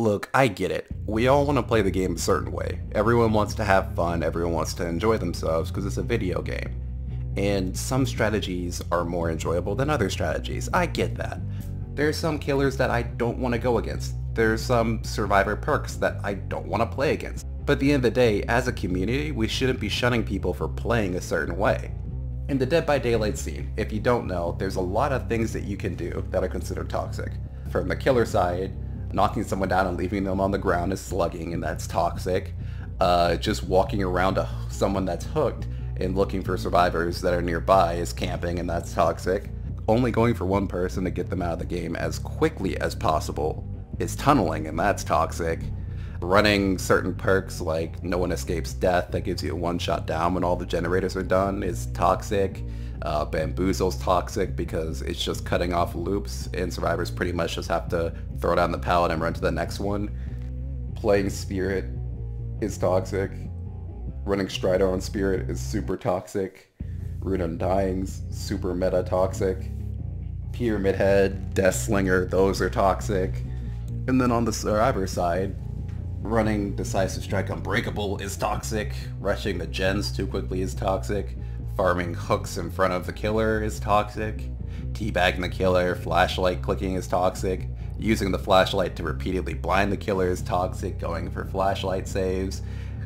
Look, I get it. We all want to play the game a certain way. Everyone wants to have fun, everyone wants to enjoy themselves because it's a video game. And some strategies are more enjoyable than other strategies. I get that. There are some killers that I don't want to go against. There's some survivor perks that I don't want to play against. But at the end of the day, as a community, we shouldn't be shunning people for playing a certain way. In the Dead by Daylight scene, if you don't know, there's a lot of things that you can do that are considered toxic. From the killer side, knocking someone down and leaving them on the ground is slugging, and that's toxic. Just walking around someone that's hooked and looking for survivors that are nearby is camping, and that's toxic. Only going for one person to get them out of the game as quickly as possible is tunneling, and that's toxic. Running certain perks like No One Escapes Death that gives you a one-shot down when all the generators are done is toxic. Bamboozle's toxic because it's just cutting off loops and survivors pretty much just have to throw down the pallet and run to the next one. Playing Spirit is toxic. Running Strider on Spirit is super toxic. Rune Undying's super meta toxic. Pyramid Head, Death Slinger, those are toxic. And then on the survivor side, running Decisive Strike Unbreakable is toxic. Rushing the gens too quickly is toxic. Farming hooks in front of the killer is toxic. Teabagging the killer, flashlight clicking is toxic. Using the flashlight to repeatedly blind the killer is toxic. Going for flashlight saves,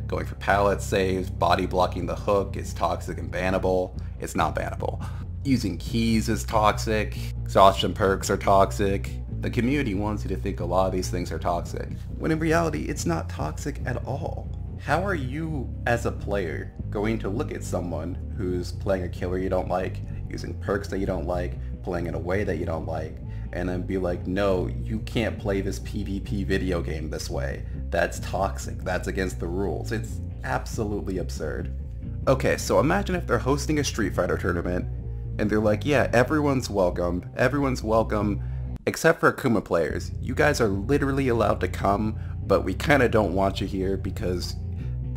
going for pallet saves, body blocking the hook is toxic and bannable. It's not bannable. Using keys is toxic. Exhaustion perks are toxic. The community wants you to think a lot of these things are toxic, when in reality it's not toxic at all. How are you, as a player, going to look at someone who's playing a killer you don't like, using perks that you don't like, playing in a way that you don't like, and then be like, no, you can't play this PvP video game this way. That's toxic. That's against the rules. It's absolutely absurd. Okay, so imagine if they're hosting a Street Fighter tournament, and they're like, yeah, everyone's welcome, except for Akuma players. You guys are literally allowed to come, but we kind of don't want you here because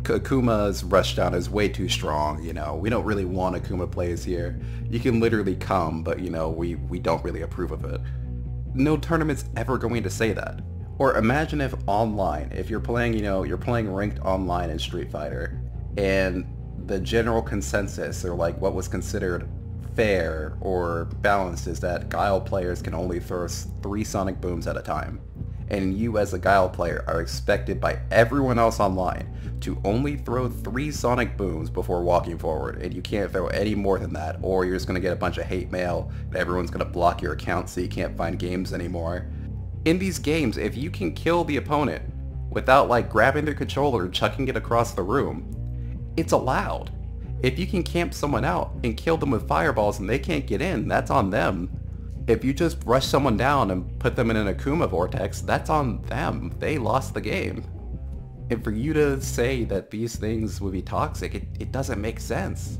Akuma's rushdown is way too strong, you know. We don't really want Akuma players here. You can literally come, but you know, we don't really approve of it. No tournament's ever going to say that. Or imagine if online, if you're playing, you know, you're playing ranked online in Street Fighter, and the general consensus, or like what was considered fair or balanced, is that Guile players can only throw 3 sonic booms at a time, and you as a Guile player are expected by everyone else online to only throw 3 sonic booms before walking forward, and you can't throw any more than that or you're just going to get a bunch of hate mail and everyone's going to block your account so you can't find games anymore. In these games, if you can kill the opponent without like grabbing their controller and chucking it across the room, it's allowed. If you can camp someone out and kill them with fireballs and they can't get in, that's on them. If you just rush someone down and put them in an Akuma vortex, that's on them. They lost the game. And for you to say that these things would be toxic, it doesn't make sense.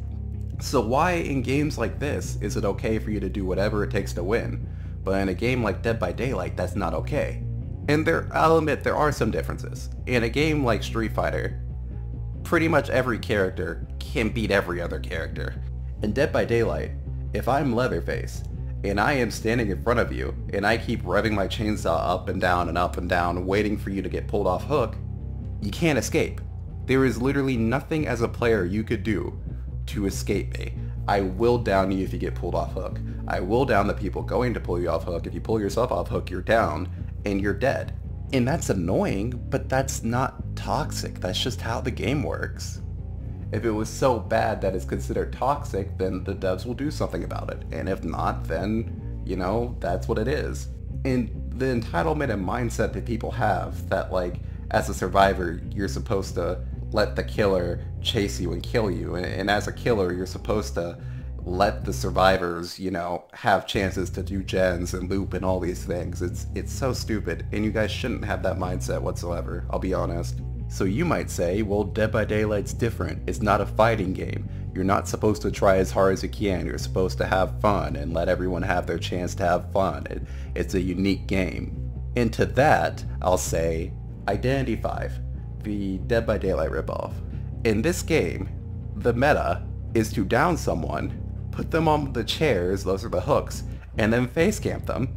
So why in games like this is it okay for you to do whatever it takes to win, but in a game like Dead by Daylight, that's not okay? And I'll admit there are some differences. In a game like Street Fighter, pretty much every character can beat every other character. In Dead by Daylight, if I'm Leatherface, and I am standing in front of you, and I keep revving my chainsaw up and down and up and down, waiting for you to get pulled off hook, you can't escape. There is literally nothing as a player you could do to escape me. I will down you if you get pulled off hook. I will down the people going to pull you off hook. If you pull yourself off hook, you're down, and you're dead. And that's annoying, but that's not toxic. That's just how the game works. If it was so bad that it's considered toxic, then the devs will do something about it. And if not, then, you know, that's what it is. And the entitlement and mindset that people have that, like, as a survivor, you're supposed to let the killer chase you and kill you. And as a killer, you're supposed to let the survivors, you know, have chances to do gens and loop and all these things. It's so stupid, and you guys shouldn't have that mindset whatsoever, I'll be honest. So you might say, well, Dead by Daylight's different. It's not a fighting game. You're not supposed to try as hard as you can. You're supposed to have fun and let everyone have their chance to have fun. It's a unique game. And to that, I'll say Identity V, the Dead by Daylight ripoff. In this game, the meta is to down someone, put them on the chairs, those are the hooks, and then face camp them.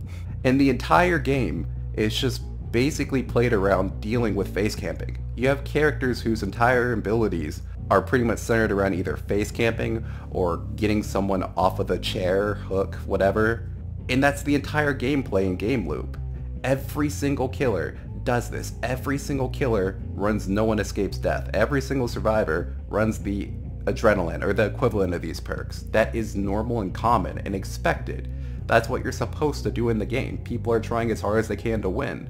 And the entire game is just basically played around dealing with face camping. You have characters whose entire abilities are pretty much centered around either face camping or getting someone off of the chair, hook, whatever. And that's the entire gameplay and game loop. Every single killer does this. Every single killer runs No One Escapes Death. Every single survivor runs the adrenaline or the equivalent of these perks. That is normal and common and expected. That's what you're supposed to do in the game. People are trying as hard as they can to win.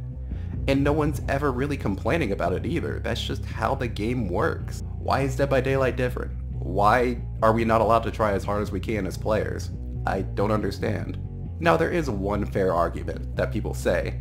And no one's ever really complaining about it either. That's just how the game works. Why is Dead by Daylight different? Why are we not allowed to try as hard as we can as players? I don't understand. Now there is one fair argument that people say,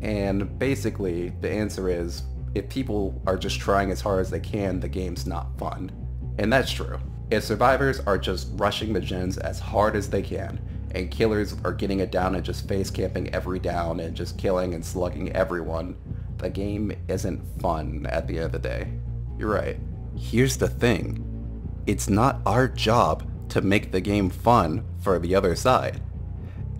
and basically the answer is, if people are just trying as hard as they can, the game's not fun. And that's true. If survivors are just rushing the gens as hard as they can, and killers are getting it down and just face camping every down and just killing and slugging everyone, the game isn't fun at the end of the day. You're right. Here's the thing. It's not our job to make the game fun for the other side.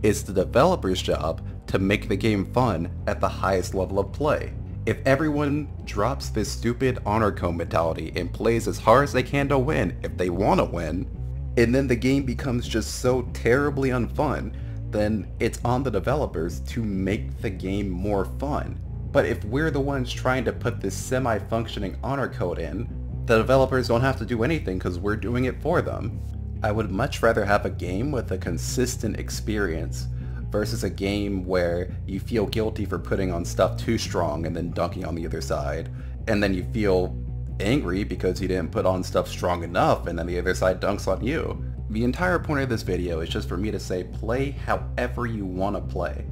It's the developer's job to make the game fun at the highest level of play. If everyone drops this stupid honor code mentality and plays as hard as they can to win, if they want to win, and then the game becomes just so terribly unfun, then it's on the developers to make the game more fun. But if we're the ones trying to put this semi-functioning honor code in, the developers don't have to do anything because we're doing it for them. I would much rather have a game with a consistent experience versus a game where you feel guilty for putting on stuff too strong and then dunking on the other side, and then you feel angry because you didn't put on stuff strong enough and then the other side dunks on you. The entire point of this video is just for me to say play however you want to play.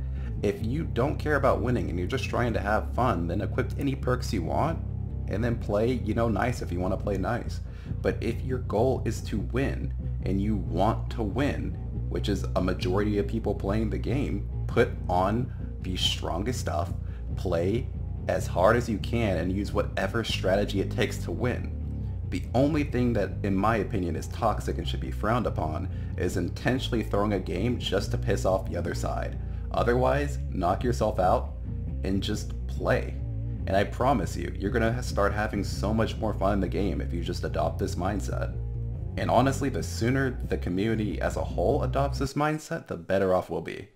If you don't care about winning and you're just trying to have fun, then equip any perks you want and then play, you know, nice if you want to play nice. But if your goal is to win and you want to win, which is a majority of people playing the game, put on the strongest stuff, play as hard as you can, and use whatever strategy it takes to win. The only thing that, in my opinion, is toxic and should be frowned upon is intentionally throwing a game just to piss off the other side. Otherwise, knock yourself out and just play. And I promise you, you're gonna start having so much more fun in the game if you just adopt this mindset. And honestly, the sooner the community as a whole adopts this mindset, the better off we'll be.